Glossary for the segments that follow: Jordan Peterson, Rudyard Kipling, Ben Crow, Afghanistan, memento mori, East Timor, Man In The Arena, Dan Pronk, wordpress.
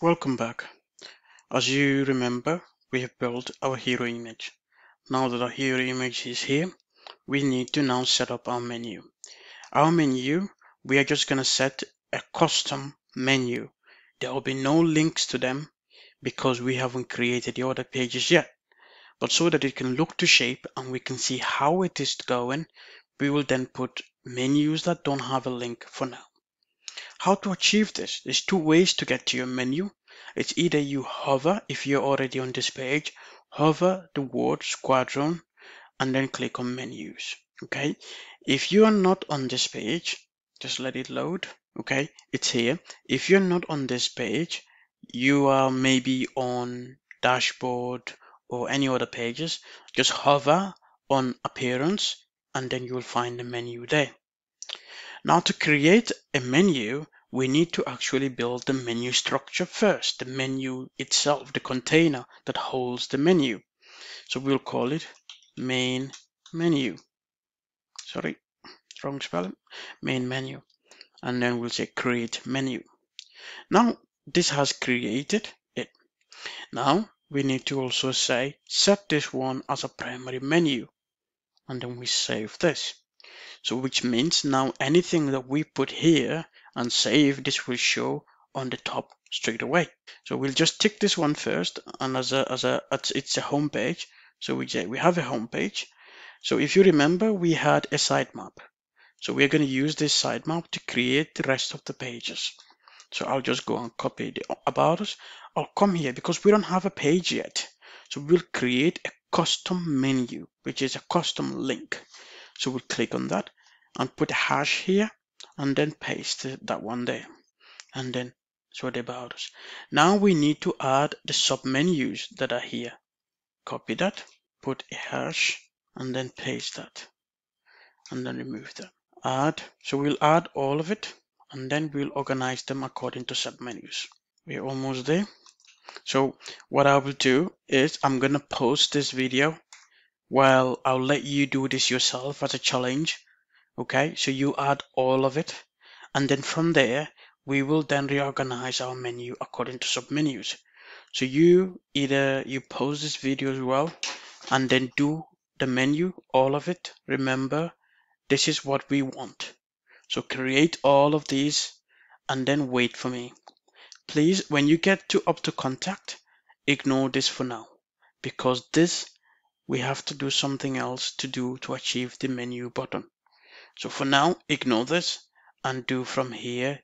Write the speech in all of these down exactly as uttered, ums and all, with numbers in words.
Welcome back. As you remember, we have built our hero image. Now that our hero image is here, we need to now set up our menu. Our menu, we are just going to set a custom menu. There will be no links to them because we haven't created the other pages yet. But so that it can look to shape and we can see how it is going, we will then put menus that don't have a link for now. How to achieve this? There's two ways to get to your menu. It's either you hover, if you're already on this page, hover the word squadron and then click on menus. Okay, if you are not on this page, just let it load. Okay, it's here. If you're not on this page, you are maybe on dashboard or any other pages, just hover on appearance and then you'll find the menu there. Now to create a menu, we need to actually build the menu structure first, the menu itself, the container that holds the menu. So we'll call it main menu. Sorry, wrong spelling. Main menu. And then we'll say create menu. Now this has created it. Now we need to also say set this one as a primary menu. And then we save this. So which means now anything that we put here and save, this will show on the top straight away. So we'll just tick this one first, and as a as a it's a home page. So we say we have a home page. So if you remember, we had a sitemap. So we're going to use this sitemap to create the rest of the pages. So I'll just go and copy the about us. I'll come here because we don't have a page yet. So we'll create a custom menu, which is a custom link. So we'll click on that and put a hash here, and then paste that one there, and then so the about us. Now we need to add the submenus that are here. Copy that, put a hash, and then paste that, and then remove that. Add. So we'll add all of it, and then we'll organize them according to submenus. We're almost there. So what I will do is I'm gonna post this video. Well, I'll let you do this yourself as a challenge. Okay, so you add all of it, and then from there we will then reorganize our menu according to submenus. So you either you post this video as well and then do the menu, all of it. Remember, this is what we want. So create all of these and then wait for me. Please, when you get to up to contact, ignore this for now, because this we have to do something else to do to achieve the menu button. So for now, ignore this and do from here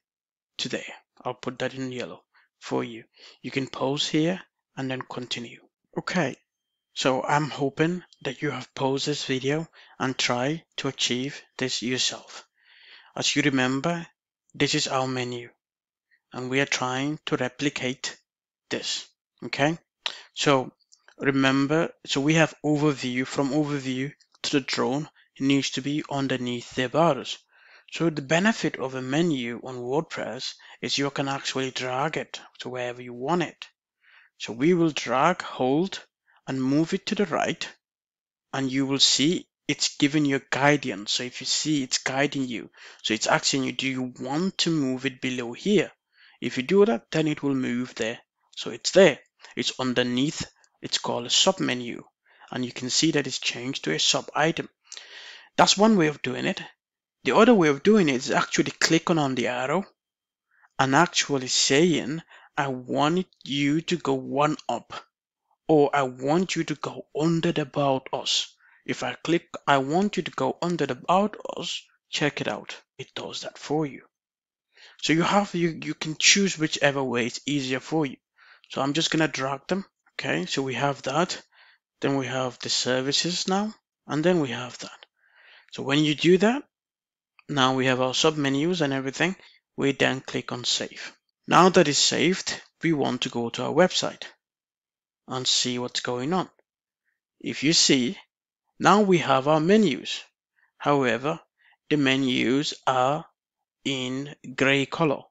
to there. I'll put that in yellow for you. You can pause here and then continue. Okay, so I'm hoping that you have paused this video and try to achieve this yourself. As you remember, this is our menu and we are trying to replicate this. Okay, so remember, so we have overview. From overview to the drone, needs to be underneath the about us. So the benefit of a menu on WordPress is you can actually drag it to wherever you want it. So we will drag, hold, and move it to the right, and you will see it's giving you guidance. So if you see, it's guiding you. So it's asking you, do you want to move it below here? If you do that, then it will move there. So it's there. It's underneath. It's called a sub menu, and you can see that it's changed to a sub item. That's one way of doing it. The other way of doing it is actually clicking on the arrow and actually saying, I want you to go one up, or I want you to go under the about us. If I click, I want you to go under the about us, check it out. It does that for you. So you have, you, you can choose whichever way it's easier for you. So I'm just going to drag them. Okay, so we have that. Then we have the services now, and then we have that. So when you do that, now we have our submenus and everything. We then click on save. Now that is saved, we want to go to our website and see what's going on. If you see, now we have our menus. However, the menus are in gray color.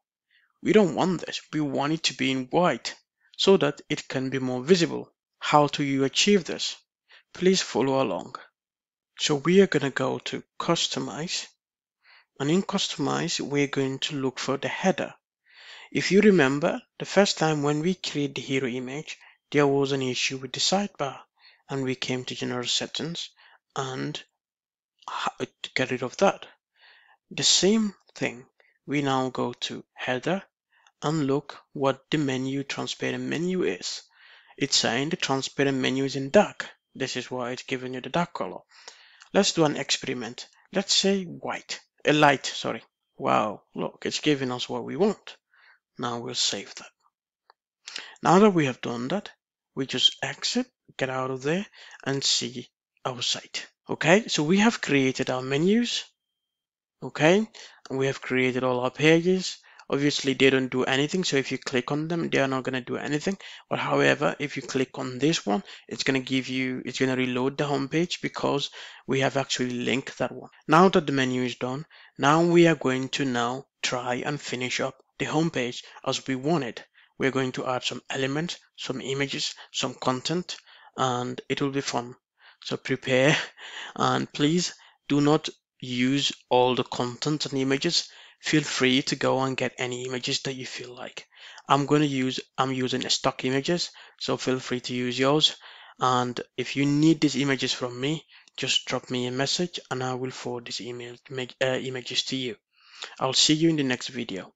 We don't want this. We want it to be in white so that it can be more visible. How do you achieve this? Please follow along. So we are going to go to customize, and in customize we're going to look for the header. If you remember, the first time when we create the hero image, there was an issue with the sidebar, and we came to general settings and get rid of that. The same thing, we now go to header and look what the menu transparent menu is. It's saying the transparent menu is in dark. This is why it's giving you the dark color. Let's do an experiment. Let's say white, a light, sorry. Wow, look, it's giving us what we want. Now we'll save that. Now that we have done that, we just exit, get out of there, and see our site. Okay, so we have created our menus. Okay, and we have created all our pages. Obviously, they don't do anything, so if you click on them, they are not going to do anything. But however, if you click on this one, it's going to give you, it's going to reload the home page because we have actually linked that one. Now that the menu is done, now we are going to now try and finish up the home page as we wanted. We're going to add some elements, some images, some content, and it will be fun. So prepare, and please do not use all the content and images. Feel free to go and get any images that you feel like. I'm going to use, I'm using stock images, so feel free to use yours. And if you need these images from me, just drop me a message and I will forward these email, make, uh, images to you. I'll see you in the next video.